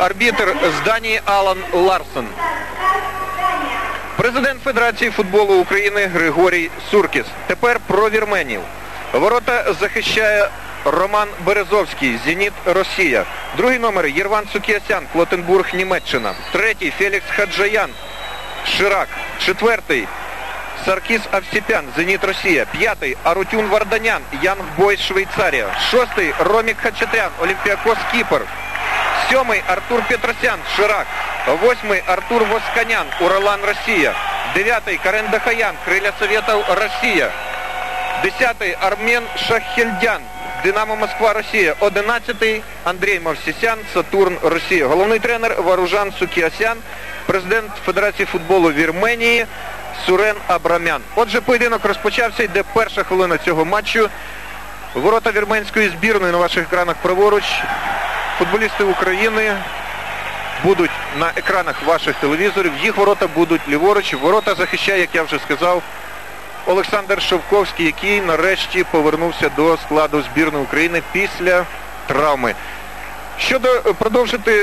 арбітр з Данії Алан Ларсен. Президент Федерації футболу України Григорій Суркіс. Тепер про вірменів. Ворота захищає Роман Березовський, Зеніт, Росія. Другий номер Єрванд Сукіасян, Клотенбург, Німеччина. Третій Фелікс Ходжоян, Ширак. Четвертий Саркіс Овсепян, Зеніт, Росія. П'ятий Арутюн Варданян, Янг Бойс, Швейцарія. Шостий Ромік Хачатрян, Олімпіакос, Кіпр. Сьомий Артур Петросян, Ширак. Восьмий Артур Восканян, Уралан, Росія. Дев'ятий Карен Дохоян, Крилля Советов, Росія. Десятий Армен Шахгельдян, Динамо Москва, Росія. 11-й Андрій Мовсесьян, Сатурн, Росія. Головний тренер Варужан Сукіасян, президент Федерації футболу Вірменії Сурен Абрамян. Отже, поєдинок розпочався, йде перша хвилина цього матчу. Ворота вірменської збірної на ваших екранах праворуч. Футболісти України будуть на екранах ваших телевізорів. Їх ворота будуть ліворуч. Ворота захищає, як я вже сказав, Олександр Шовковський, який нарешті повернувся до складу збірної України після травми.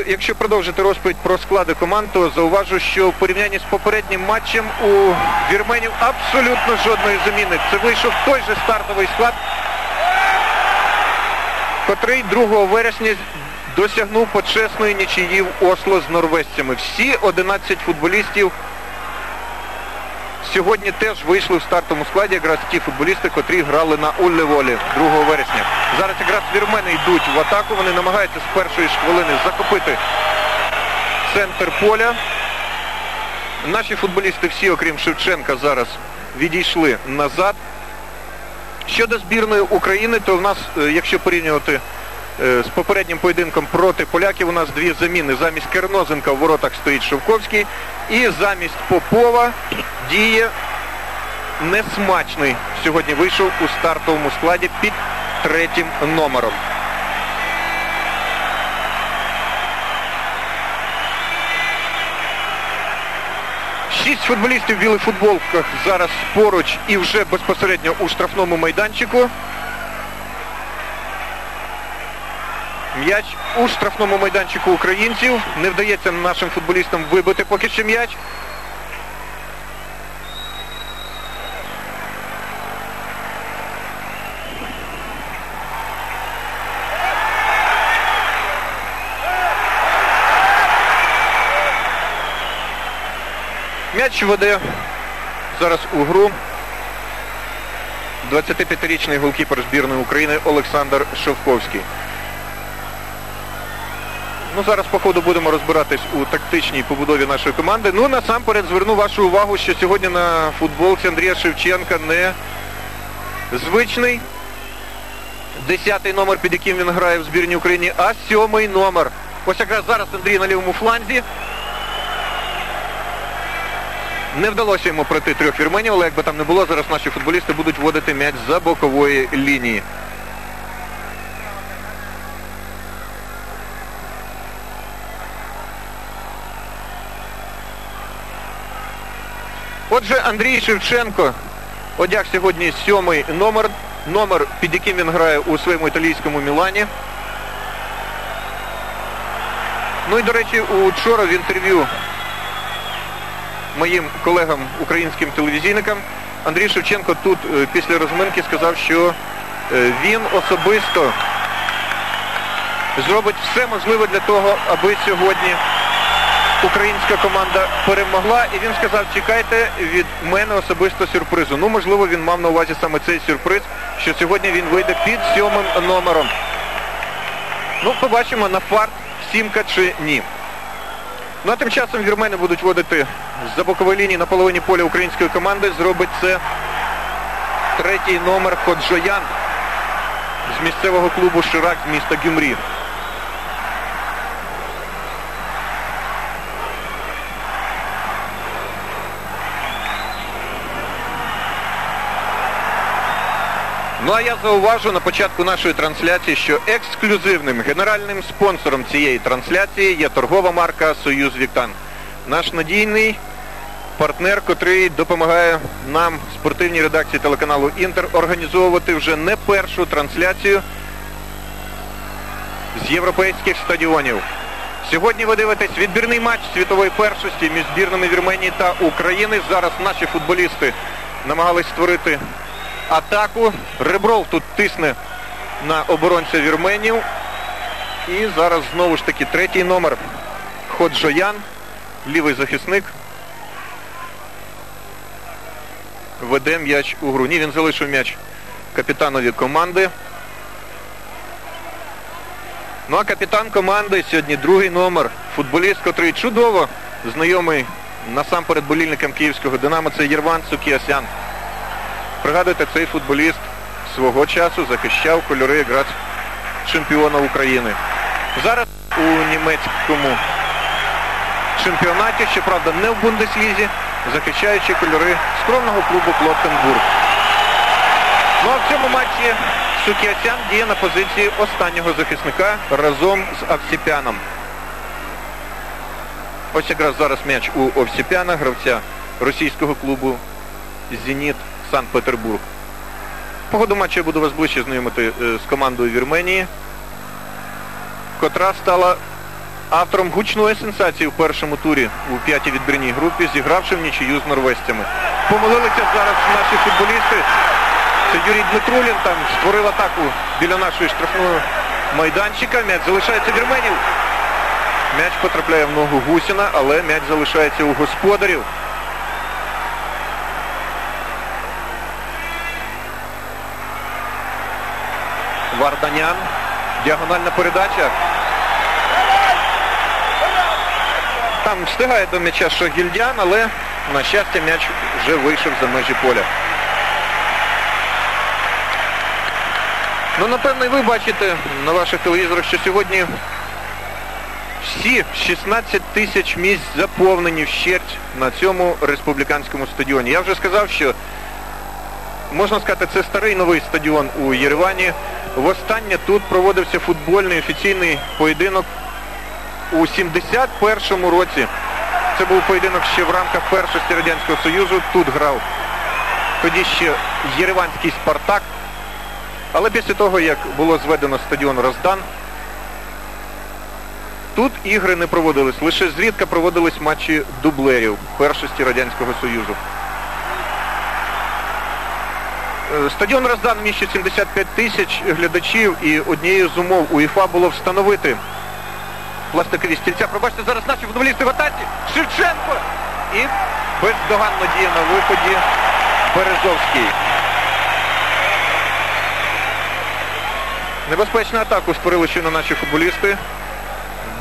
Якщо продовжити розповідь про склади команд, то зауважу, що в порівнянні з попереднім матчем у вірменів абсолютно жодної заміни. Це вийшов той же стартовий склад, котрий 2 вересня досягнув почесної нічиї в Осло з норвежцями. Всі 11 футболістів сьогодні теж вийшли в стартовому складі, якраз ті футболісти, котрі грали на Уллеволі 2 вересня. Зараз якраз вірмени йдуть в атаку, вони намагаються з першої ж хвилини захопити центр поля. Наші футболісти всі, окрім Шевченка, зараз відійшли назад. Щодо збірної України, то в нас, якщо порівнювати з попереднім поєдинком проти поляків, у нас 2 заміни. Замість Кернозенка в воротах стоїть Шовковський і замість Попова діє Несмачний. Сьогодні вийшов у стартовому складі під 3-м номером. Шість футболістів в білих футболках зараз поруч і вже безпосередньо у штрафному майданчику. М'яч у штрафному майданчику українців. Не вдається нашим футболістам вибити поки що м'яч. М'яч веде зараз у гру 25-річний голкіпер збірної України Олександр Шовковський. Ну, зараз, походу, будемо розбиратись у тактичній побудові нашої команди. Ну, насамперед, зверну вашу увагу, що сьогодні на футболці Андрія Шевченка не звичний 10-й номер, під яким він грає в збірній України, а 7-й номер. Ось якраз зараз Андрій на лівому фланзі. Не вдалося йому пройти 3 вірменів, але якби там не було, зараз наші футболісти будуть вводити м'яч за бокової лінії. Отже, Андрій Шевченко одяг сьогодні 7-й номер, під яким він грає у своєму італійському Мілані. Ну і, до речі, учора в інтерв'ю моїм колегам, українським телевізійникам, Андрій Шевченко тут після розминки сказав, що він особисто зробить все можливе для того, аби сьогодні українська команда перемогла. І він сказав, чекайте від мене особисто сюрпризу. Ну, можливо, він мав на увазі саме цей сюрприз, що сьогодні він вийде під 7-м номером. Ну, побачимо, на фарт сімка чи ні. Ну, а тим часом вірмени будуть водити за бокової лінії на половині поля української команди. Зробить це 3-й номер Ходжоян з місцевого клубу Ширак з міста Гюмрі. Ну, а я зауважу на початку нашої трансляції, що ексклюзивним генеральним спонсором цієї трансляції є торгова марка «Союз Віктан». Наш надійний партнер, котрий допомагає нам, спортивній редакції телеканалу «Інтер», організовувати вже не першу трансляцію з європейських стадіонів. Сьогодні ви дивитесь відбірний матч світової першості між збірними Вірменії та України. Зараз наші футболісти намагались створити атаку. Ребров тут тисне на оборонця вірменів. І зараз знову ж таки третій номер Ходжоян, лівий захисник, веде м'яч у гру. Ні, він залишив м'яч капітанові команди. Ну а капітан команди сьогодні другий номер, футболіст, котрий чудово знайомий насамперед болільникам київського «Динамо», це Єрванд Сукіасян. Пригадуйте, цей футболіст свого часу захищав кольори якраз чемпіона України. Зараз у німецькому чемпіонаті, щоправда не в Бундеслізі, захищаючи кольори скромного клубу Клотенбург. Ну а в цьому матчі Сукіасян діє на позиції останнього захисника разом з Овсепяном. Ось якраз зараз м'яч у Овсепяна, гравця російського клубу «Зеніт» Санкт-Петербург. По ходу матчу я буду вас ближче знайомити з командою Вірменії, котра стала автором гучної сенсації в першому турі у п'ятій відбірній групі, зігравши в нічию з норвезцями. Помилилися зараз наші футболісти. Це Юрій Дмитрулін там створив атаку біля нашої штрафної майданчика. М'яч залишається вірменів. М'яч потрапляє в ногу Гусіна, але м'яч залишається у господарів. Варданян. Діагональна передача. Там встигає до м'яча Шахгельдян, але, на щастя, м'яч вже вийшов за межі поля. Ну, напевно, і ви бачите на ваших телевізорах, що сьогодні всі 16 тисяч місць заповнені вщерть на цьому республіканському стадіоні. Я вже сказав, що, можна сказати, це старий новий стадіон у Єревані. Востаннє тут проводився футбольний офіційний поєдинок у 1971 році. Це був поєдинок ще в рамках першості Радянського Союзу. Тут грав тоді ще єреванський «Спартак». Але після того, як було зведено стадіон «Раздан», тут ігри не проводились. Лише зрідка проводились матчі дублерів першості Радянського Союзу. Стадіон «Раздан» міщить 75 тисяч глядачів, і однією з умов УЄФА було встановити пластикові стільця. Пробачте, зараз наші футболісти в атаці. Шевченко! І бездоганно діє на виході Березовський. Небезпечну атаку створили щойно наші футболісти.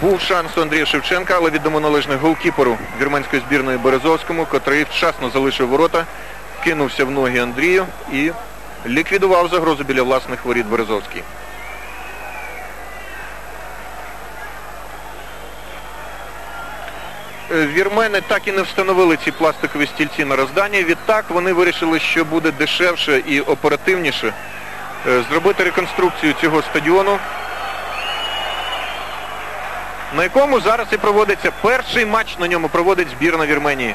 Був шанс у Андрія Шевченка, але віддамо належне голкіперу вірменської збірної Березовському, котрий вчасно залишив ворота, кинувся в ноги Андрію і ліквідував загрозу біля власних воріт Березовський. Вірмени так і не встановили ці пластикові стільці на Роздані. Відтак вони вирішили, що буде дешевше і оперативніше зробити реконструкцію цього стадіону, на якому зараз і проводиться перший матч, на ньому проводить збірна Вірменії.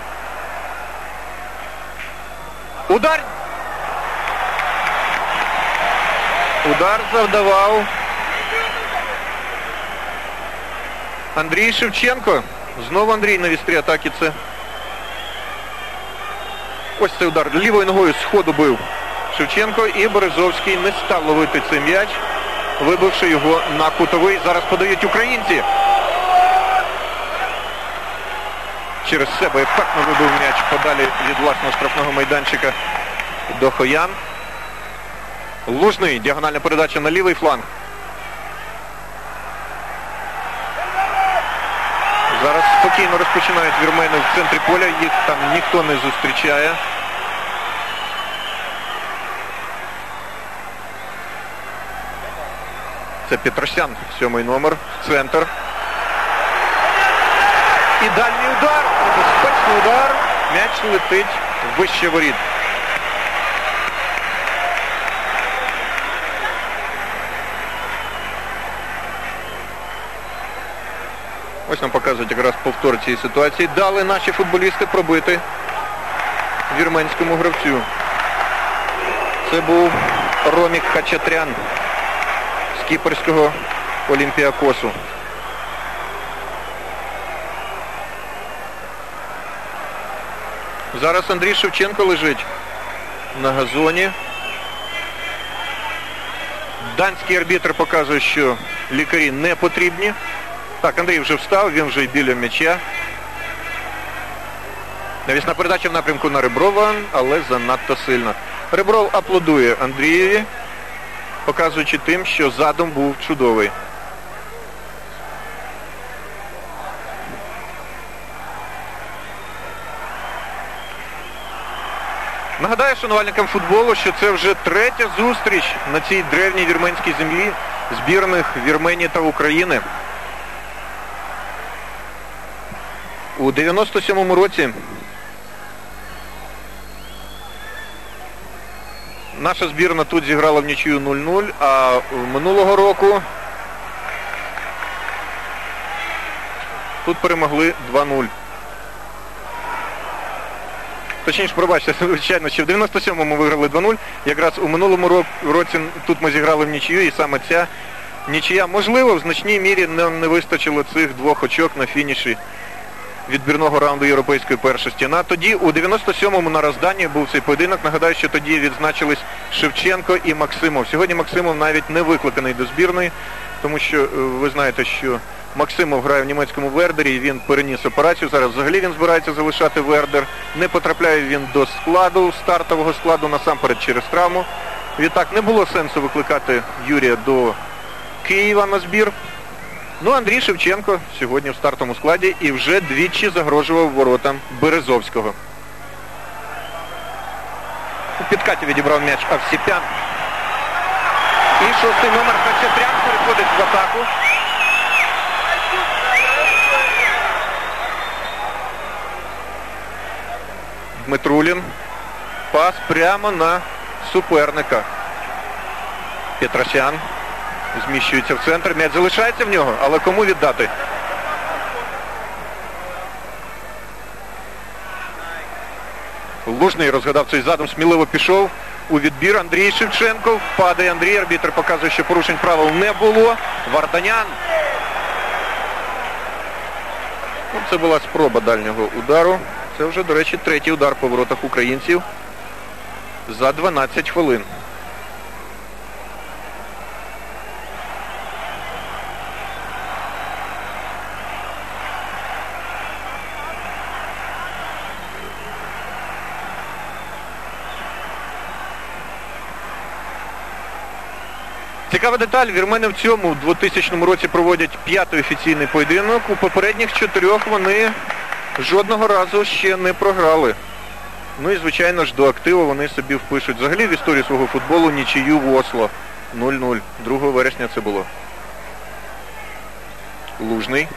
Удар! Удар завдавав Андрій Шевченко. Знову Андрій на вістрі атаки. Це ось цей удар. Лівою ногою з ходу бив Шевченко, і Березовський не став ловити цей м'яч, вибивши його на кутовий. Зараз подають українці. Через себе ефектно вибив м'яч подалі від власного штрафного майданчика Дохоян. Лужний. Діагональна передача на лівий фланг. Зараз спокійно розпочинають вірмени в центрі поля. Їх там ніхто не зустрічає. Це Петросян, сьомий номер, центр. І дальній удар, безпечний удар, м'яч летить вище воріт. Ось нам показують якраз повтор цієї ситуації. Дали наші футболісти пробити вірменському гравцю. Це був Ромік Хачатрян з кіпрського Олімпіакосу. Зараз Андрій Шевченко лежить на газоні. Данський арбітр показує, що лікарі не потрібні. Так, Андрій вже встав, він вже біля м'яча. Навісна передача в напрямку на Реброва, але занадто сильно. Ребров аплодує Андрієві, показуючи тим, що задум був чудовий. Нагадаю шанувальникам футболу, що це вже третя зустріч на цій древній вірменській землі збірних Вірменії та України. У 97-му році наша збірна тут зіграла в нічию 0-0, а минулого року тут перемогли 2-0. Точніше, пробачте, звичайно, що в 97-му виграли 2-0, якраз у минулому році тут ми зіграли в нічию, і саме ця нічия, можливо, в значній мірі не вистачило цих двох очок на фініші відбірного раунду європейської першості. На тоді, у 97-му на Роздані був цей поєдинок. Нагадаю, що тоді відзначились Шевченко і Максимов. Сьогодні Максимов навіть не викликаний до збірної, тому що ви знаєте, що Максимов грає в німецькому Вердері, і він переніс операцію. Зараз взагалі він збирається залишати Вердер. Не потрапляє він до складу, стартового складу, насамперед через травму. Відтак, не було сенсу викликати Юрія до Києва на збір. Ну, Андрій Шевченко сьогодні в стартовому складі і вже двічі загрожував воротам Березовського. У підкаті відібрав м'яч Овсепян. І шостий номер Хачатрян переходить в атаку. Дмитрулін. Пас прямо на суперника. Петросян зміщується в центр, м'яч залишається в нього, але кому віддати? Лужний розгадав цей задум, сміливо пішов у відбір. Андрій Шевченко, падає Андрій, арбітр показує, що порушень правил не було. Варданян. Це була спроба дальнього удару. Це вже, до речі, третій удар по воротах українців за 12 хвилин. Цікава деталь, вірмени в цьому 2000 році проводять п'ятий офіційний поєдинок. У попередніх чотирьох вони жодного разу ще не програли. Ну і, звичайно ж, до активу вони собі впишуть взагалі в історію свого футболу нічию в Осло 0-0. 2 вересня це було. Лужний.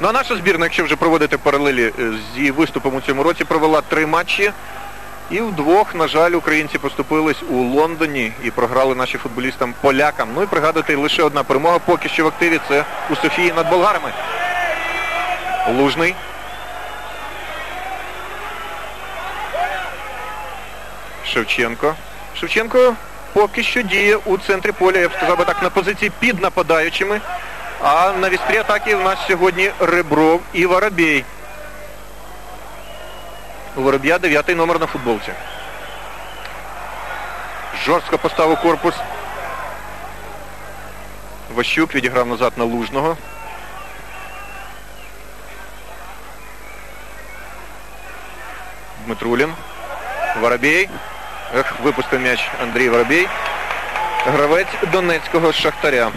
Ну а наша збірна, якщо вже проводити паралелі з її виступом у цьому році, провела 3 матчі. І вдвох, на жаль, українці поступились у Лондоні і програли нашим футболістам-полякам. Ну і пригадати, лише одна перемога поки що в активі, це у Софії над болгарами. Лужний. Шевченко. Шевченко поки що діє у центрі поля, я б сказав би так, на позиції під нападаючими. А на вістрі атаки в нас сьогодні Ребров і Воробій. У Вороб'я 9-й номер на футболці. Жорстко поставив корпус. Ващук відіграв назад на Лужного. Дмитрулін. Воробій. Ех, випустив м'яч Андрій Воробій. Гравець Донецького Шахтаря.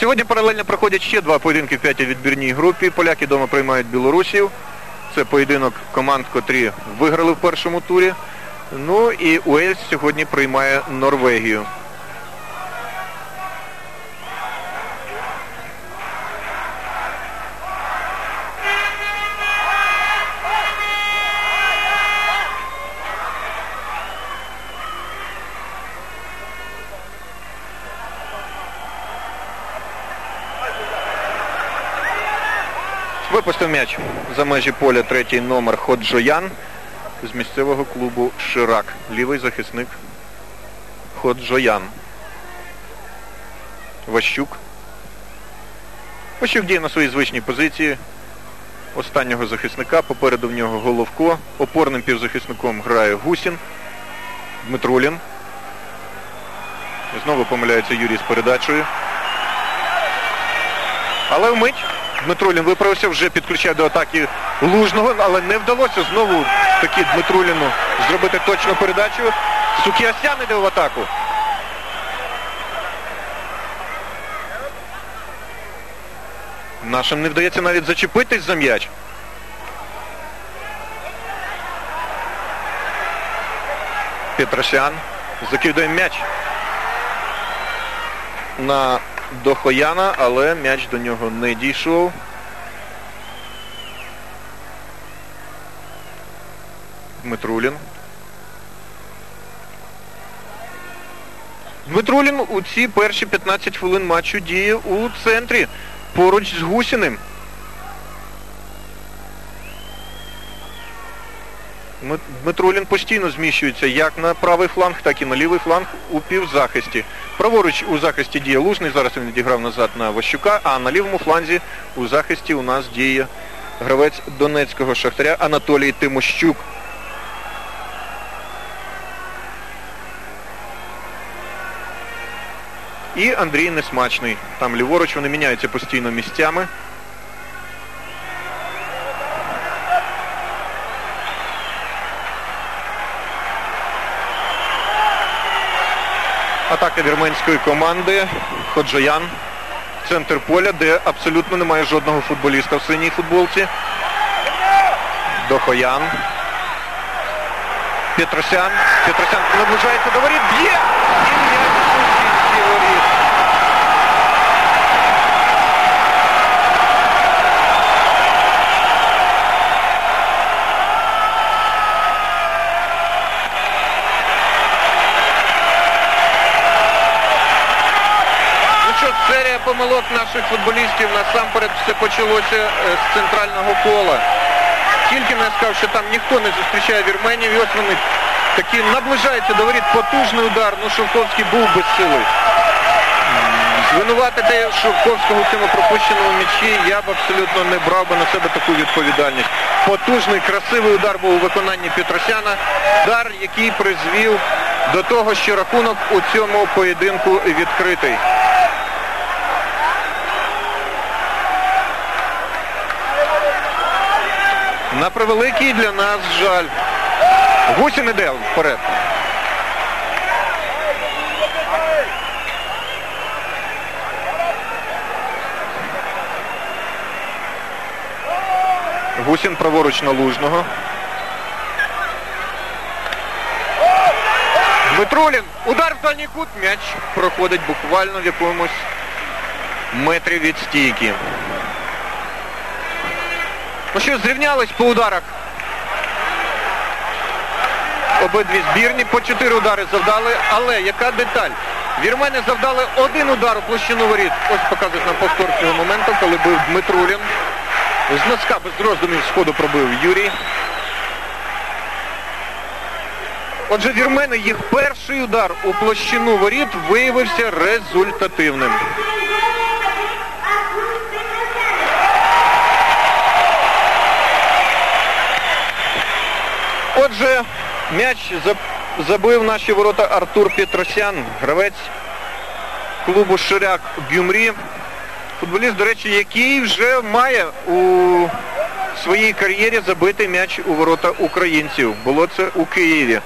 Сьогодні паралельно проходять ще 2 поєдинки в 5-й відбірній групі. Поляки дома приймають білорусів. Це поєдинок команд, котрі виграли в першому турі. Ну і Уельс сьогодні приймає Норвегію. Випустив м'яч за межі поля третій номер Ходжоян з місцевого клубу Ширак. Лівий захисник Ходжоян. Ващук. Ващук діє на своїй звичній позиції останнього захисника. Попереду в нього Головко. Опорним півзахисником грає Гусін. Дмитрулін. І знову помиляється Юрій з передачею. Але вмить Дмитрулін виправився, вже підключає до атаки Лужного, але не вдалося знову таки Дмитруліну зробити точну передачу. Сукіасян йде в атаку. Нашим не вдається навіть зачепитись за м'яч. Петросян закидає м'яч на Дохояна, але м'яч до нього не дійшов. Дмитрулін. Дмитрулін у ці перші 15 хвилин матчу діє у центрі поруч з Гусіним. Дмитрулін постійно зміщується як на правий фланг, так і на лівий фланг у півзахисті. Праворуч у захисті діє Лужний, зараз він відіграв назад на Ващука, а на лівому фланзі у захисті у нас діє гравець Донецького Шахтаря Анатолій Тимощук. І Андрій Несмачний. Там ліворуч, вони міняються постійно місцями. Атака вірменської команди. Ходжоян. Центр поля, де абсолютно немає жодного футболіста в синій футболці. Дохоян. Петросян. Петросян наближається до воріт. Б'є! Помилок наших футболістів, насамперед все почалося з центрального кола. Тільки не сказав, що там ніхто не зустрічає вірменів, і ось вони такі наближаються до воріт, потужний удар, ну Шовковський був безсилий. Звинуватити Шовковського в цьому пропущеному м'ячі я б абсолютно не брав би на себе таку відповідальність. Потужний, красивий удар був у виконанні Петросяна, удар, який призвів до того, що рахунок у цьому поєдинку відкритий. На превеликий для нас жаль. Гусін іде вперед. Гусін праворуч на Лужного. Дмитрулін. Удар в дальній кут. М'яч проходить буквально в якомусь метрі від стійки. Ну що, зрівнялись по ударах обидві збірні, по 4 удари завдали, але яка деталь? Вірмени завдали один удар у площину воріт. Ось показують нам повтор цього моменту, коли бив Дмитрулін. З носка без роздумів сходу пробив Юрій. Отже, вірмени, їх перший удар у площину воріт виявився результативним. Отже, м'яч забив наші ворота Артур Петросян, гравець клубу Ширак Гюмрі. Футболіст, до речі, який вже має у своїй кар'єрі забитий м'яч у ворота українців. Було це у Києві.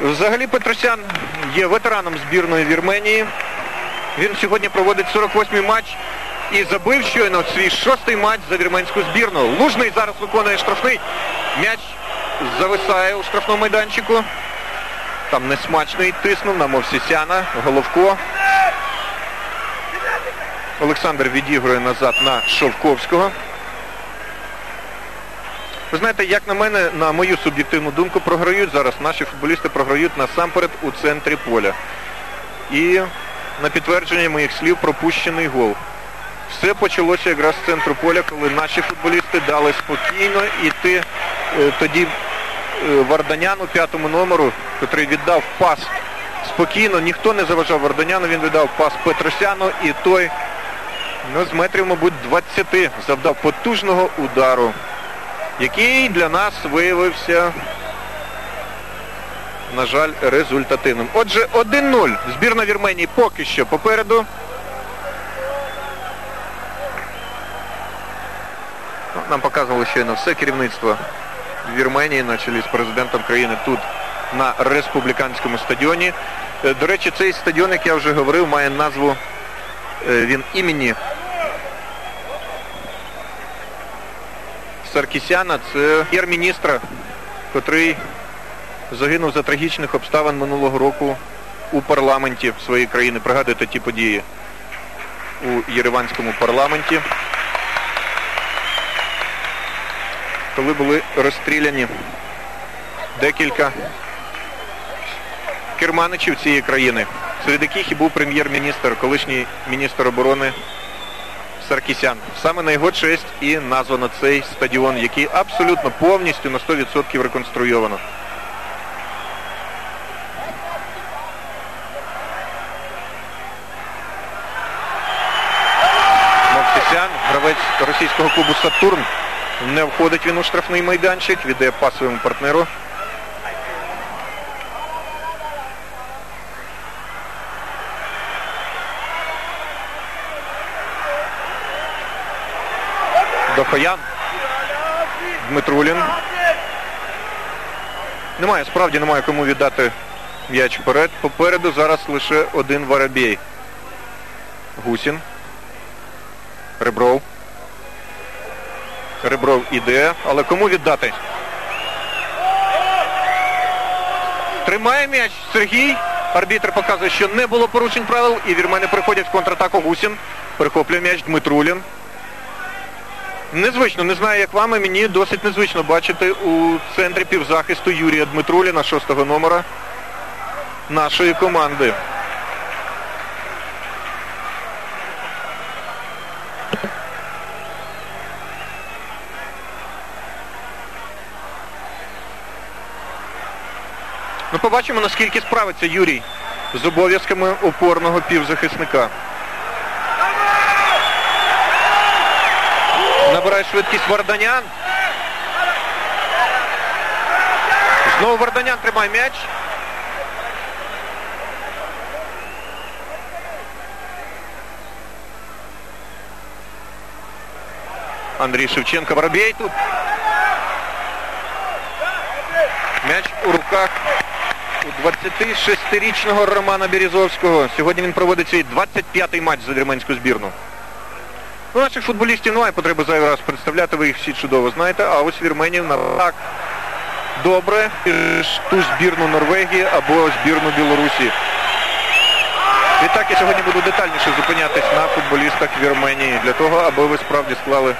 Взагалі Петросян є ветераном збірної Вірменії. Він сьогодні проводить 48-й матч. І забив щойно свій 6-й матч за вірменську збірну. Лужний зараз виконує штрафний. М'яч зависає у штрафному майданчику. Там Несмачний тиснув на Мовсесьяна. Головко. Олександр відігрує назад на Шовковського. Ви знаєте, як на мене, на мою суб'єктивну думку, програють зараз. Наші футболісти програють насамперед у центрі поля. І на підтвердження моїх слів пропущений гол. Все почалося якраз з центру поля, коли наші футболісти дали спокійно йти. Тоді Варданян у 5-му номеру, який віддав пас спокійно, ніхто не заважав Варданяну, він віддав пас Петросяну і той, ну, з метрів, мабуть, 20 завдав потужного удару, який для нас виявився, на жаль, результативним. Отже, 1-0. Збірна Вірменії поки що попереду. Нам показувало щойно все керівництво Вірменії на чолі з президентом країни тут, на республіканському стадіоні. До речі, цей стадіон, як я вже говорив, має назву, він імені Саркісяна. Це прем'єр-міністра, котрий загинув за трагічних обставин минулого року у парламенті своєї країни. Пригадуєте ті події у єреванському парламенті, коли були розстріляні декілька керманичів цієї країни, серед яких і був прем'єр-міністр, колишній міністр оборони Саркісян. Саме на його честь і названо цей стадіон, який абсолютно повністю на 100% реконструйовано. Мовсесьян, гравець російського клубу «Сатурн», не входить він у штрафний майданчик, віддає пас своєму партнеру. Дохоян, Дмитрулін. Немає, справді немає кому віддати м'яч вперед. Попереду зараз лише один Воробій. Гусін. Ребров. Ребров іде, але кому віддати? Тримає м'яч Сергій. Арбітр показує, що не було порушень правил, і вірмени приходять в контратаку. Гусін перехоплює м'яч, Дмитрулін. Незвично, не знаю, як вам, мені досить незвично бачити у центрі півзахисту Юрія Дмитруліна, 6-го номера нашої команди. Ми побачимо, наскільки справиться Юрій з обов'язками опорного півзахисника. Набирає швидкість Варданян. Знову Варданян тримає м'яч. Андрій Шевченко, Воробій тут. М'яч у руках 26-річного Романа Березовського. Сьогодні він проводить свій 25-й матч за вірменську збірну. Ну, наших футболістів немає потреби зайвий раз представляти, ви їх всі чудово знаєте, а ось вірменів так добре, ту збірну Норвегії або збірну Білорусі. Відтак я сьогодні буду детальніше зупинятись на футболістах Вірменії, для того, аби ви справді склали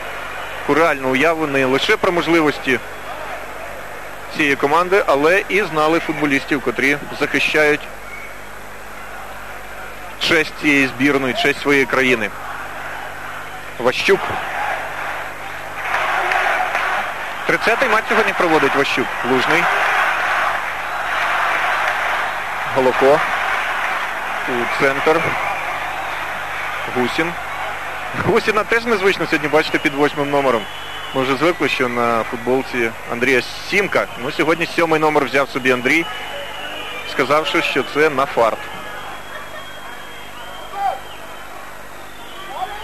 реальну уяву не лише про можливості цієї команди, але і знали футболістів, котрі захищають честь цієї збірної, честь своєї країни. Ващук. 30-й матч сьогодні проводить Ващук. Лужний. Головко. У центр. Гусін. Гусіна теж незвично сьогодні, бачите, під 8-м номером. Ми вже звикли, що на футболці Андрія сімка. Ну, сьогодні 7-й номер взяв собі Андрій, сказавши, що це на фарт.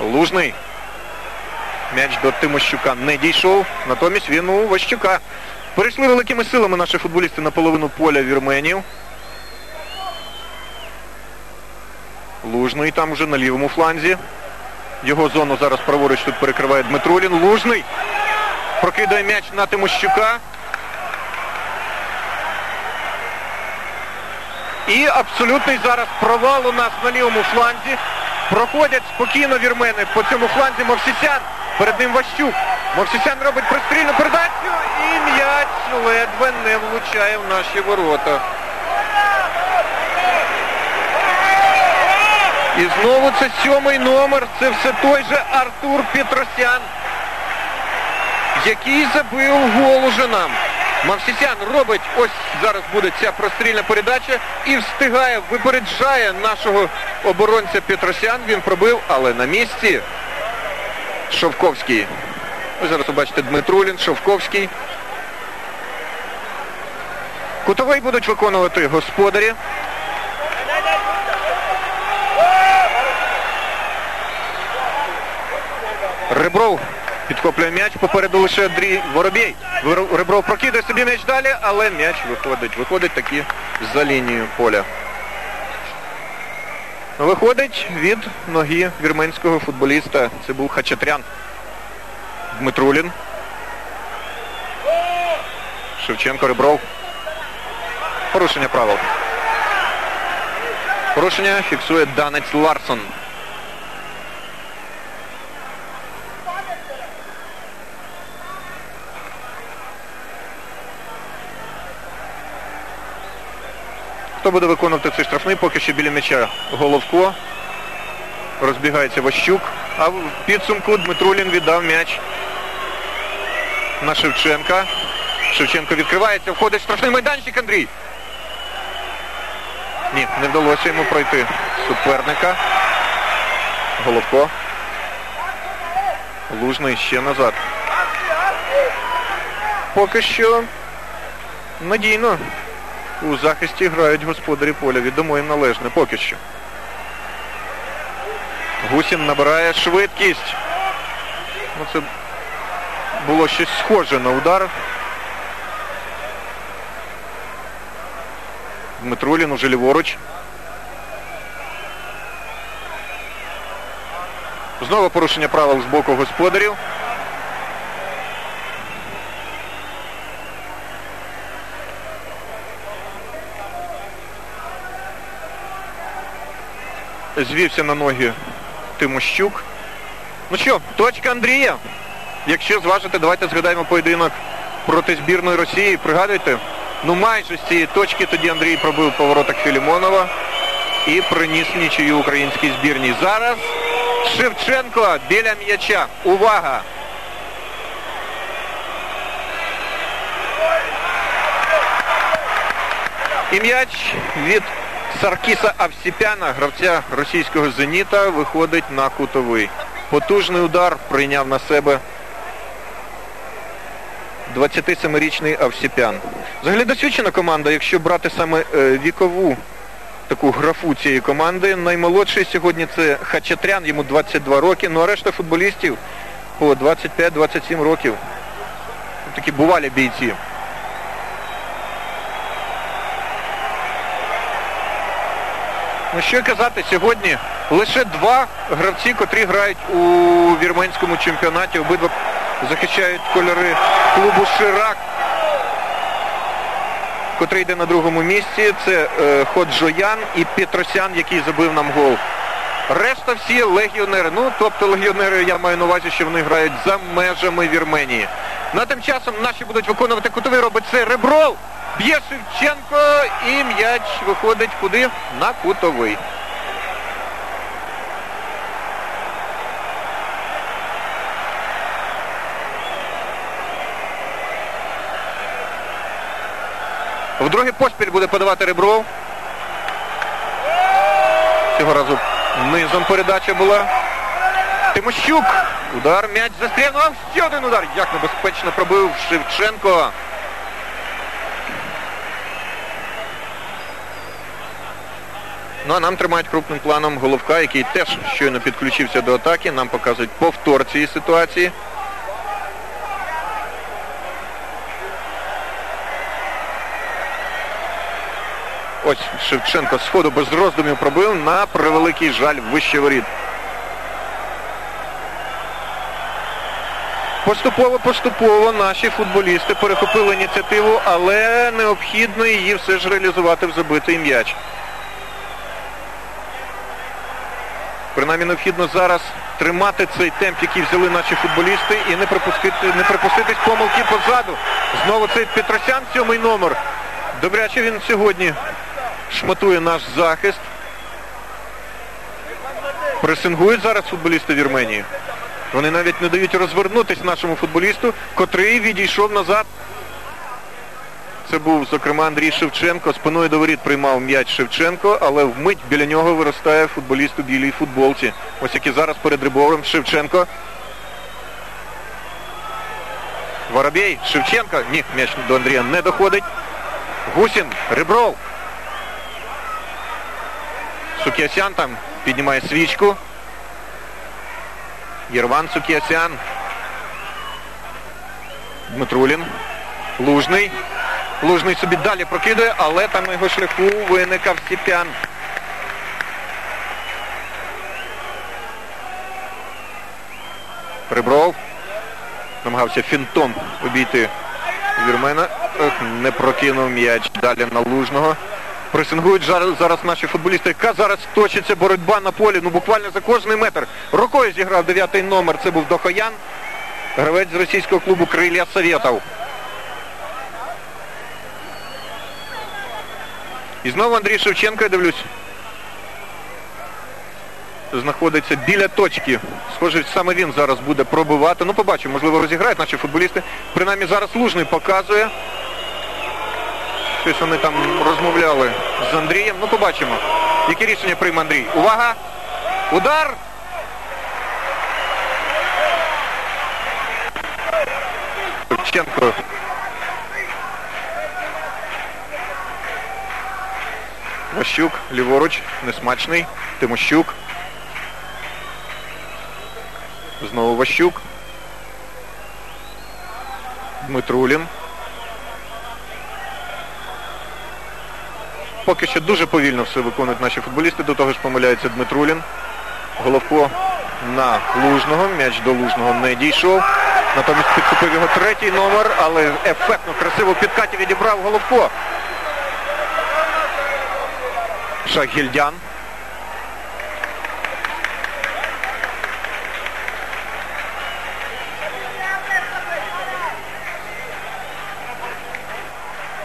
Лужний. М'яч до Тимощука не дійшов, натомість він у Ващука. Перейшли великими силами наші футболісти на половину поля вірменів. Лужний там вже на лівому фланзі. Його зону зараз праворуч тут перекриває Дмитрулін. Лужний прокидає м'яч на Тимощука. І абсолютний зараз провал у нас на лівому фланзі. Проходять спокійно вірмени по цьому фланзі. Мовсесьян, перед ним Ващук. Мовсесьян робить пристрільну передачу і м'яч ледве не влучає в наші ворота. І знову це 7-й номер, це все той же Артур Петросян, який забив гол уже нам. Мовсесьян робить, ось зараз буде ця прострільна передача і встигає, випереджає нашого оборонця Петросян. Він пробив, але на місці Шовковський. Ось зараз ви бачите Дмитрулін, Шовковський. Кутовий будуть виконувати господарі. Ребров підкоплює м'яч, попереду лише Андрій Воробій. Ребров прокидає собі м'яч далі, але м'яч виходить таки за лінію поля. Виходить від ноги вірменського футболіста, це був Хачатрян. Дмитрулін. Шевченко, Ребров. Порушення правил. Порушення фіксує данець Ларсен. Хто буде виконувати цей штрафний? Поки що біля м'яча Головко. Розбігається Ващук. А в підсумку Дмитрулін віддав м'яч на Шевченка. Шевченко відкривається, входить в штрафний майданчик Андрій. Ні, не вдалося йому пройти суперника. Головко. Лужний ще назад. Поки що надійно у захисті грають господарі поля. Відомо їм належне поки що. Гусін набирає швидкість. Ну, це було щось схоже на удар. Дмитрулін уже ліворуч. Знову порушення правил з боку господарів. Звівся на ноги Тимощук. Ну що, точка Андрія. Якщо зважите, давайте згадаємо поєдинок проти збірної Росії. Пригадуйте? Ну майже з цієї точки тоді Андрій пробив по воротах Філімонова і приніс нічию українській збірній. Зараз Шевченко біля м'яча. Увага! І м'яч від Саркіса Овсепяна, гравця російського «Зеніта», виходить на кутовий. Потужний удар прийняв на себе 27-річний Овсепян. Взагалі досвідчена команда, якщо брати саме вікову таку графу цієї команди. Наймолодший сьогодні це Хачатрян, йому 22 роки, ну а решта футболістів по 25-27 років. Такі бувалі бійці. Ну що казати, сьогодні лише два гравці, котрі грають у вірменському чемпіонаті. Обидва захищають кольори клубу «Ширак», котрий йде на другому місці. Це Ходжоян і Петросян, який забив нам гол. Решта всі легіонери. Ну, тобто легіонери, я маю на увазі, що вони грають за межами Вірменії. На тим часом наші будуть виконувати кутовий, робить це Ребров. Б'є Шевченко і м'яч виходить куди? На кутовий. Вдруге поспіль буде подавати Ребров. Цього разу низом передача була. Тимощук. Удар, м'яч застрягнув. Ще один удар. Як небезпечно пробив Шевченко. Ну а нам тримають крупним планом Головка, який теж щойно підключився до атаки. Нам показують повтор цієї ситуації. Ось Шевченко з ходу без роздумів пробив, на превеликий жаль, вище воріт. Поступово наші футболісти перехопили ініціативу, але необхідно її все ж реалізувати в забитий м'яч. Принаймні необхідно зараз тримати цей темп, який взяли наші футболісти, і не припуститись помилки позаду. Знову цей Петросян, 7-й номер. Добряче він сьогодні шматує наш захист. Пресингують зараз футболісти Вірменії. Вони навіть не дають розвернутися нашому футболісту, котрий відійшов назад. Це був, зокрема, Андрій Шевченко. Спиною до воріт приймав м'яч Шевченко, але вмить біля нього виростає футболіст у білій футболці. Ось який зараз перед Ребровим Шевченко. Воробій, Шевченко. Ні, м'яч до Андрія не доходить. Гусін, Ребров. Сукіасян там піднімає свічку. Єрванд Сукіасян. Дмитрулін. Лужний. Лужний собі далі прокидує, але там на його шляху виник Овсепян. Ребров. Намагався фінтом обійти вірмена. Не прокинув м'яч далі на Лужного. Пресингують зараз наші футболісти. Яка зараз точиться боротьба на полі? Ну буквально за кожний метр. Рукою зіграв 9-й номер. Це був Дохоян. Гравець з російського клубу «Крилля Советов». І знову Андрій Шевченко, я дивлюсь, знаходиться біля точки. Схоже, саме він зараз буде пробивати. Ну, побачимо, можливо, розіграють наші футболісти. Принаймні, зараз Лужний показує. Щось вони там розмовляли з Андрієм. Ну, побачимо, яке рішення прийме Андрій. Увага! Удар! Шевченко. Ващук, ліворуч, Несмачний, Тимощук. Знову Ващук. Дмитрулін. Поки що дуже повільно все виконують наші футболісти, до того ж помиляється Дмитрулін. Головко на Лужного, м'яч до Лужного не дійшов. Натомість підкупив його 3-й номер, але ефектно, красиво в підкаті відібрав Головко. Шахгельдян.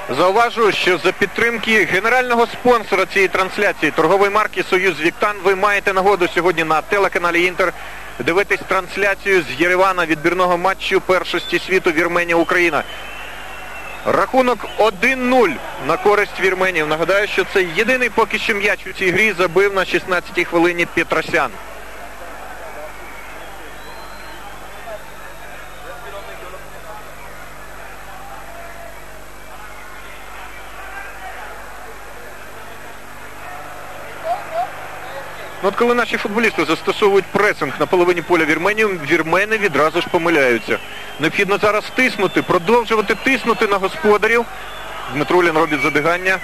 Зауважу, що за підтримки генерального спонсора цієї трансляції, торгової марки «Союз Віктан», ви маєте нагоду сьогодні на телеканалі «Інтер» дивитись трансляцію з Єревана відбірного матчу першості світу Вірменія-Україна. Рахунок 1-0 на користь вірменів. Нагадаю, що це єдиний поки що м'яч у цій грі забив на 16-й хвилині Петросян. От коли наші футболісти застосовують пресинг на половині поля вірменів, вірмени відразу ж помиляються. Необхідно зараз тиснути, продовжувати тиснути на господарів. Дмитрулін робить задигання.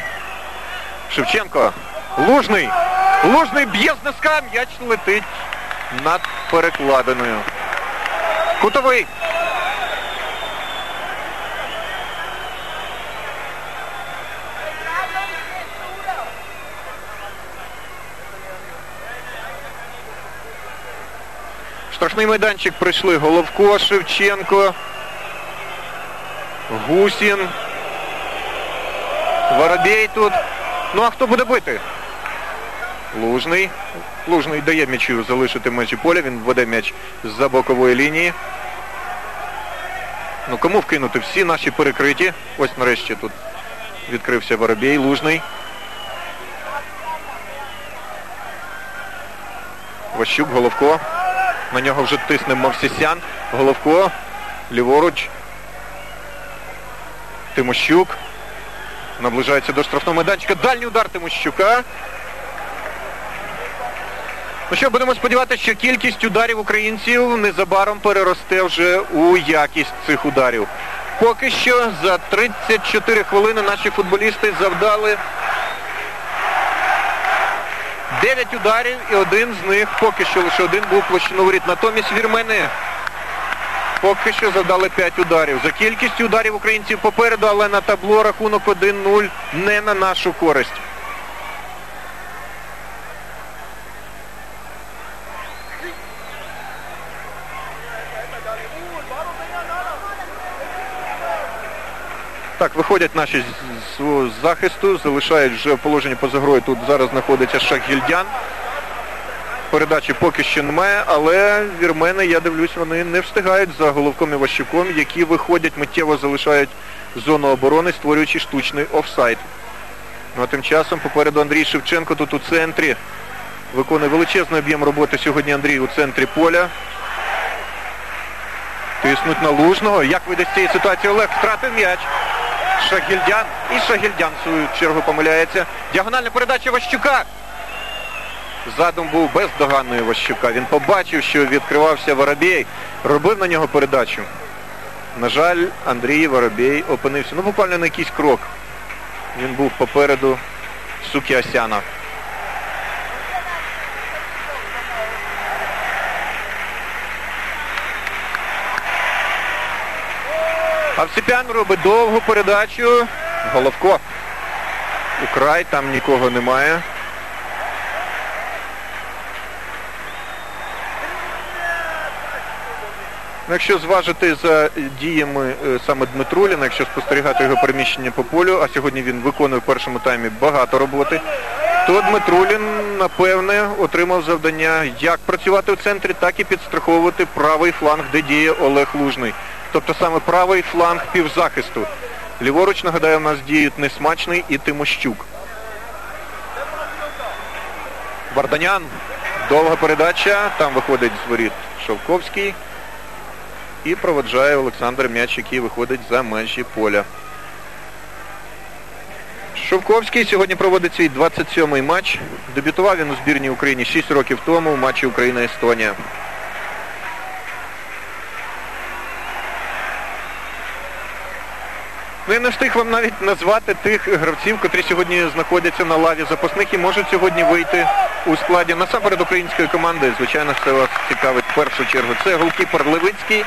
Шевченко. Лужний. Лужний б'є з носка. М'яч летить над перекладиною. Кутовий. Штрафний майданчик прийшли Головко, Шевченко, Гусін, Воробій тут. Ну а хто буде бити? Лужний. Лужний дає м'ячу залишити в межі поля, він веде м'яч з-за бокової лінії. Ну кому вкинути? Всі наші перекриті. Ось нарешті тут відкрився Воробій, Лужний. Ващук, Головко. На нього вже тисне Мовсесьян. Головко, ліворуч. Тимощук. Наближається до штрафного майданчика. Дальній удар Тимощука. Ну що, будемо сподіватися, що кількість ударів українців незабаром переросте вже у якість цих ударів. Поки що за 34 хвилини наші футболісти завдали 9 ударів, і один з них, поки що лише один, був площину воріт. Натомість вірмени поки що завдали 5 ударів. За кількістю ударів українців попереду, але на табло рахунок 1-0 не на нашу користь. Так, виходять наші з захисту, залишають вже в положенні поза грою. Тут зараз знаходиться Шахгельдян. Передачі поки що немає, але вірмени, я дивлюсь, вони не встигають за Головком і Ващуком, які виходять, миттєво залишають зону оборони, створюючи штучний офсайд. Ну а тим часом попереду Андрій Шевченко тут у центрі. Виконує величезний об'єм роботи сьогодні Андрій у центрі поля. Тиснуть на Лужного. Як вийде з цієї ситуації Олег? Втратив м'яч. Шахгельдян. І Шахгельдян в свою чергу помиляється. Діагональна передача Ващука. Задум був бездоганний Ващука. Він побачив, що відкривався Воробій. Робив на нього передачу. На жаль, Андрій Воробій опинився. Ну, буквально на якийсь крок. Він був попереду Сукіасяна. Овсепян робить довгу передачу. Головко. Украй, там нікого немає. Якщо зважити за діями саме Дмитруліна, якщо спостерігати його переміщення по полю, а сьогодні він виконує в першому таймі багато роботи, то Дмитрулін, напевне, отримав завдання як працювати в центрі, так і підстраховувати правий фланг, де діє Олег Лужний. Тобто саме правий фланг півзахисту. Ліворуч, нагадаю, у нас діють Несмачний і Тимощук. Варданян. Довга передача. Там виходить з воріт Шовковський. І проведжає Олександр м'яч, який виходить за межі поля. Шовковський сьогодні проводить свій 27-й матч. Дебютував він у збірній України 6 років тому у матчі Україна-Естонія. Ну, я не встиг вам навіть назвати тих гравців, котрі сьогодні знаходяться на лаві запасних і можуть сьогодні вийти у складі насамперед української команди. Звичайно, це вас цікавить в першу чергу. Це голкіпер Левицький,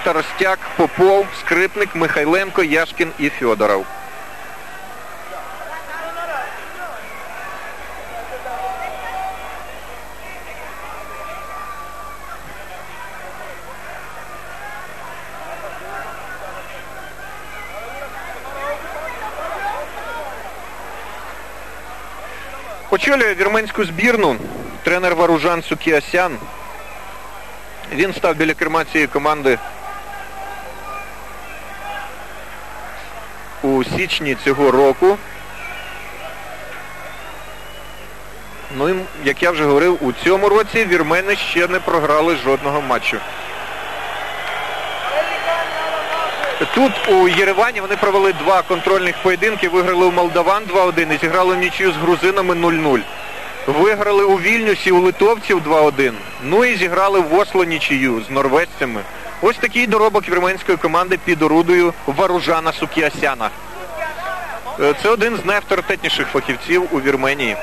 Старостяк, Попов, Скрипник, Михайленко, Яшкін і Фьодоров. Очолює вірменську збірну тренер Варужан Сукіасян. Він став біля керма цієї команди у січні цього року. Ну і, як я вже говорив, у цьому році вірмени ще не програли жодного матчу. Тут у Єревані вони провели 2 контрольних поєдинки, виграли у молдаван 2-1 і зіграли нічию з грузинами 0-0. Виграли у Вільнюсі у литовців 2-1, ну і зіграли в Осло нічию з норвежцями. Ось такий доробок вірменської команди під орудою Варужана Сукіасяна. Це один з найавторитетніших фахівців у Вірменії.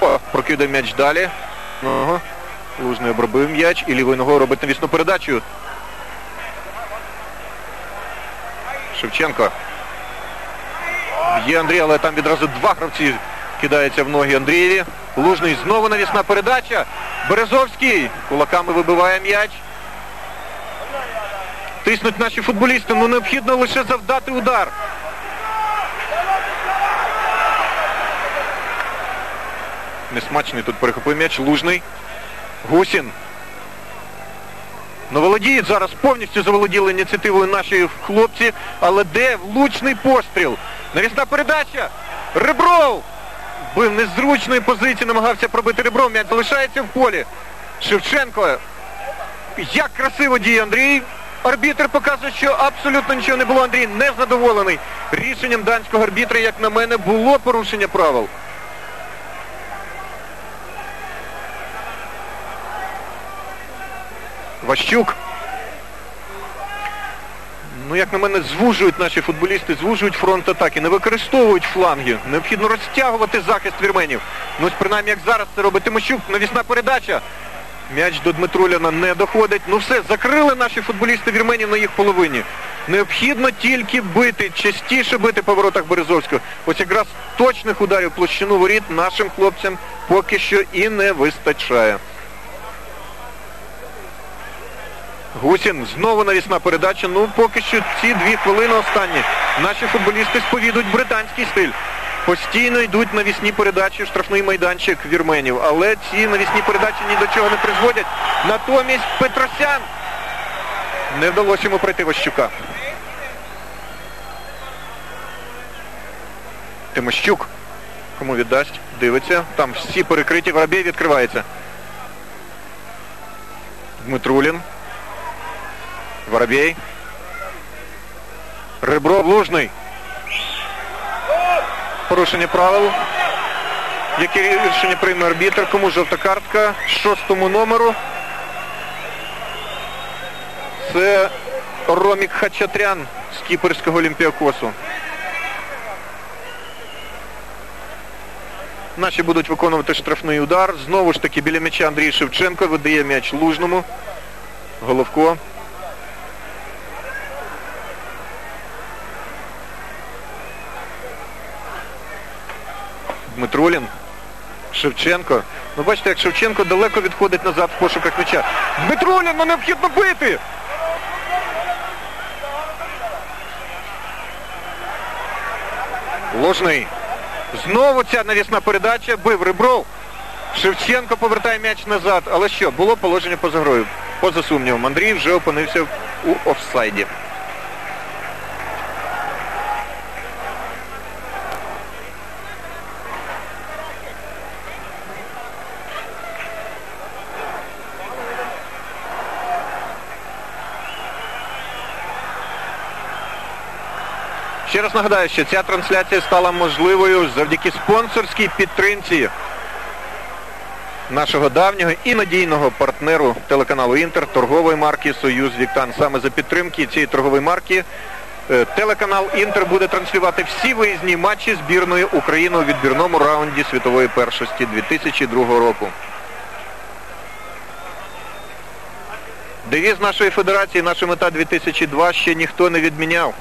О, прокидає м'яч далі. Ага. Лужний обробив м'яч і лівою ногою робить навісну передачу. Шевченко. Б'є Андрій, але там відразу 2 гравці кидаються в ноги Андрієві. Лужний знову навісна передача. Березовський кулаками вибиває м'яч. Тиснуть наші футболісти, ну необхідно лише завдати удар. Несмачний тут перехопив м'яч. Лужний. Гусін. Ну, володіють зараз, повністю заволоділи ініціативою наші хлопці. Але де влучний постріл? Навісна передача. Ребров. Бив незручної позиції, намагався пробити Ребров. М'яч залишається в полі. Шевченко. Як красиво діє Андрій. Арбітр показує, що абсолютно нічого не було. Андрій не задоволений рішенням данського арбітра, як на мене, було порушення правил. Ващук. Ну, як на мене, звужують наші футболісти, звужують фронт атаки, не використовують фланги. Необхідно розтягувати захист вірменів. Ну, ось принаймні, як зараз це робить Тимощук, навісна передача. М'яч до Дмитруліна не доходить. Ну все, закрили наші футболісти вірменів на їх половині. Необхідно тільки бити, частіше бити по воротах Березовського. Ось якраз точних ударів площину воріт нашим хлопцям поки що і не вистачає. Гусін, знову навісна передача. Ну, поки що ці 2 хвилини останні наші футболісти сповідують британський стиль. Постійно йдуть навісні передачі в штрафний майданчик вірменів, але ці навісні передачі ні до чого не призводять. Натомість Петросян, не вдалося йому пройти Ващука. Тимощук, кому віддасть, дивиться, там всі перекриті, Воробій відкривається. Дмитрулін, Воробій, Ребров, Лужний. Порушення правил, яке рішення прийме арбітр, кому жовта картка, 6-му номеру. Це Ромік Хачатрян з кіпрського Олімпіакосу. Наші будуть виконувати штрафний удар. Знову ж таки біля м'яча Андрій Шевченко, видає м'яч Лужному. Головко. Дмитрулін, Шевченко. Ну бачите, як Шевченко далеко відходить назад в пошуках м'яча. Дмитрулін, ну необхідно бити! Лужний. Знову ця навісна передача, бив Ребров. Шевченко повертає м'яч назад. Але що, було положення поза грою. Поза сумнівом, Андрій вже опинився у офсайді. Ще раз нагадаю, що ця трансляція стала можливою завдяки спонсорській підтримці нашого давнього і надійного партнеру телеканалу «Інтер» торгової марки «Союз Віктан». Саме за підтримки цієї торгової марки телеканал «Інтер» буде транслювати всі виїзні матчі збірної України у відбірному раунді світової першості 2002 року. Девіз нашої федерації, наша мета 2002 ще ніхто не відміняв.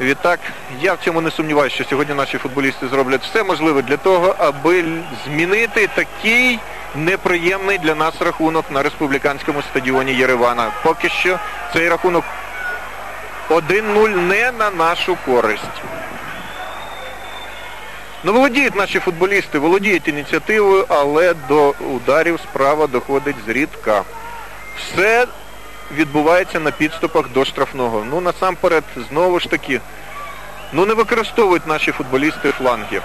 Відтак, я в цьому не сумніваюся, що сьогодні наші футболісти зроблять все можливе для того, аби змінити такий неприємний для нас рахунок на республіканському стадіоні Єревана. Поки що цей рахунок 1-0 не на нашу користь. Ну, володіють наші футболісти, володіють ініціативою, але до ударів справа доходить зрідка. Все відбувається на підступах до штрафного. Ну, насамперед, знову ж таки, ну, не використовують наші футболісти фланги.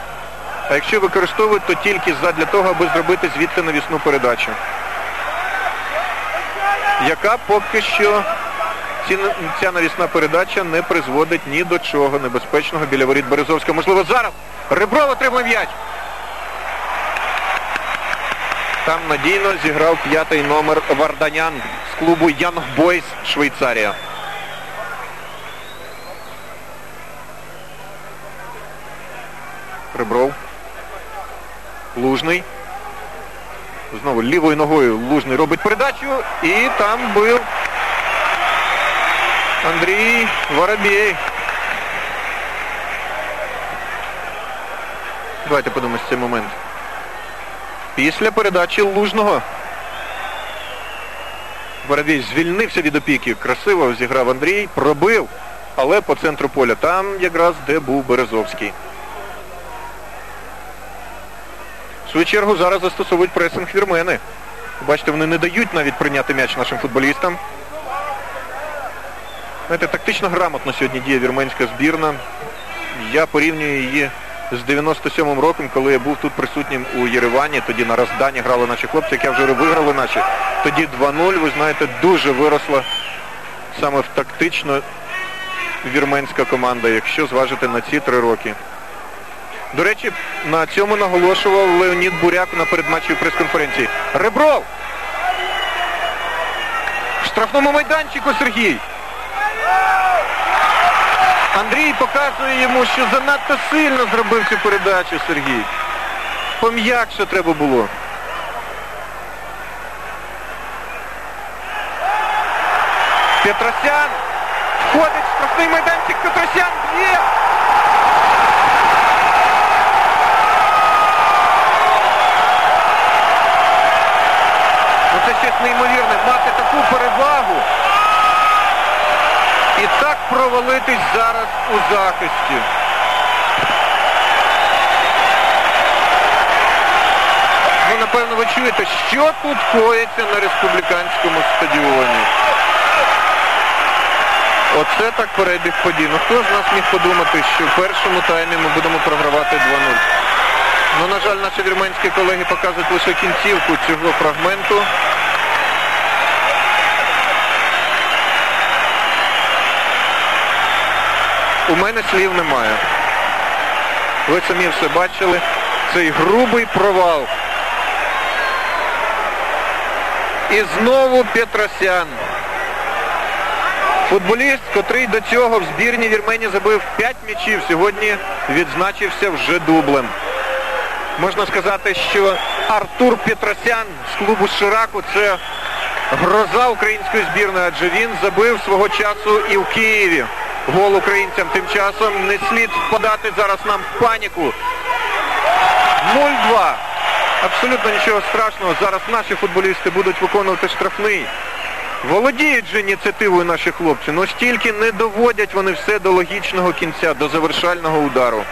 А якщо використовують, то тільки задля того, аби зробити звідти навісну передачу. Яка поки що ця навісна передача не призводить ні до чого небезпечного біля воріт Березовського. Можливо, зараз Ребров отримує м'яч. Там надійно зіграв 5-й номер Варданян з клубу Young Boys Швейцарія. Ребров. Лужний. Знову лівою ногою Лужний робить передачу. І там був Андрій Воробій. Давайте подивимося цей момент. Після передачі Лужного Воробій звільнився від опіки. Красиво зіграв Андрій, пробив, але по центру поля. Там якраз де був Березовський. В свою чергу зараз застосовують пресинг вірмени. Бачите, вони не дають навіть прийняти м'яч нашим футболістам. Знаєте, тактично грамотно сьогодні діє вірменська збірна. Я порівнюю її з 97-м роком, коли я був тут присутнім у Єревані, тоді на Раздані грали наші хлопці, як я вже виграли наші. Тоді 2-0, ви знаєте, дуже виросла саме в тактично вірменська команда, якщо зважити на ці 3 роки. До речі, на цьому наголошував Леонід Буряк на передматчевій прес-конференції. Ребров! В штрафному майданчику Сергій! Андрій показує йому, що занадто сильно зробив цю передачу Сергій. Пом'якше треба було. Петросян входить в штрафний майданчик. Петросян б'є! Ну це щось неймовірне, мати таку перевагу. І так провалитись зараз у захисті. напевно, ви чуєте, що тут коїться на республіканському стадіоні. Оце так перебіг подій. Ну хто з нас міг подумати, що в першому таймі ми будемо програвати 2-0? Ну, на жаль, наші вірменські колеги показують лише кінцівку цього фрагменту. У мене слів немає. Ви самі все бачили. Цей грубий провал. І знову Петросян. Футболіст, котрий до цього в збірній Вірменії забив 5 м'ячів, сьогодні відзначився вже дублем. Можна сказати, що Артур Петросян з клубу Шираку – це гроза української збірної, адже він забив свого часу і в Києві гол українцям. Тим часом не слід впадати зараз нам в паніку. 0-2. Абсолютно нічого страшного. Зараз наші футболісти будуть виконувати штрафний. Володіють же ініціативою наші хлопці, але стільки не доводять вони все до логічного кінця, до завершального удару.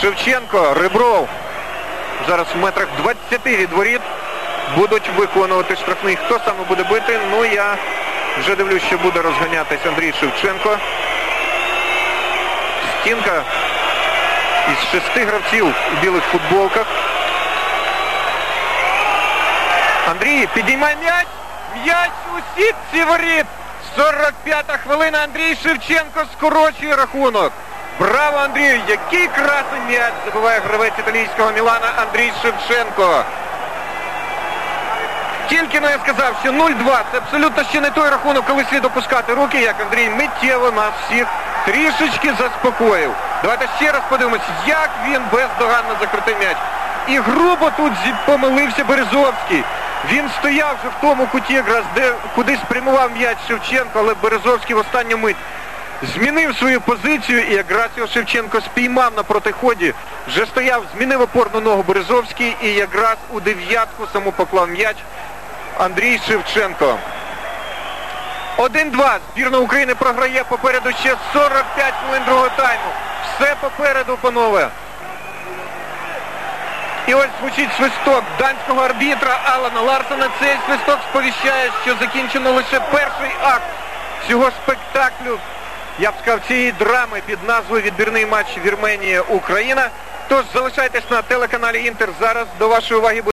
Шевченко, Ребров. Зараз в метрах 20 від воріт будуть виконувати штрафний. Хто саме буде бити? Ну, я вже дивлюсь, що буде розганятись Андрій Шевченко. Стінка із 6 гравців у білих футболках. Андрій підіймає м'яч. М'яч у сітці воріт. 45-та хвилина. Андрій Шевченко скорочує рахунок. Браво Андрію! Який красивий м'яч забиває гравець італійського Мілана Андрій Шевченко. Тільки, ну, я сказав, що 0-2 це абсолютно ще не той рахунок, коли слід опускати руки, як Андрій миттєво нас всіх трішечки заспокоїв. Давайте ще раз подивимося, як він бездоганно закрутив м'яч. І грубо тут помилився Березовський. Він стояв вже в тому куті, якраз де, куди спрямував м'яч Шевченко, але Березовський в останню мить змінив свою позицію, і якраз його Шевченко спіймав на протиході. Вже стояв, змінив опорну ногу Березовський і якраз у 9-ку саму поклав м'яч Андрій Шевченко. 1-2. Збірна України програє, попереду ще 45 хвилин другого тайму. Все попереду, панове. І ось звучить свисток данського арбітра Алана Ларсена. Цей свисток сповіщає, що закінчено лише перший акт цього спектаклю. Я б сказав, цієї драми під назвою «Відбірний матч Вірменія-Україна». Тож залишайтесь на телеканалі «Інтер». Зараз до вашої уваги буде...